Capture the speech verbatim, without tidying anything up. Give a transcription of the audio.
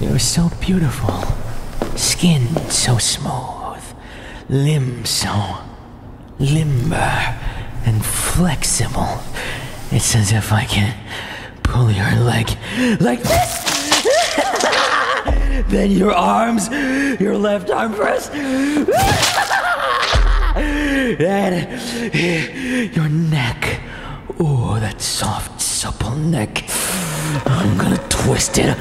It was so beautiful. Skin so smooth. Limbs so limber and flexible. It's as if I can pull your leg like this. Then your arms, your left arm press. Then your neck. Ooh, that soft, supple neck. I'm gonna twist it.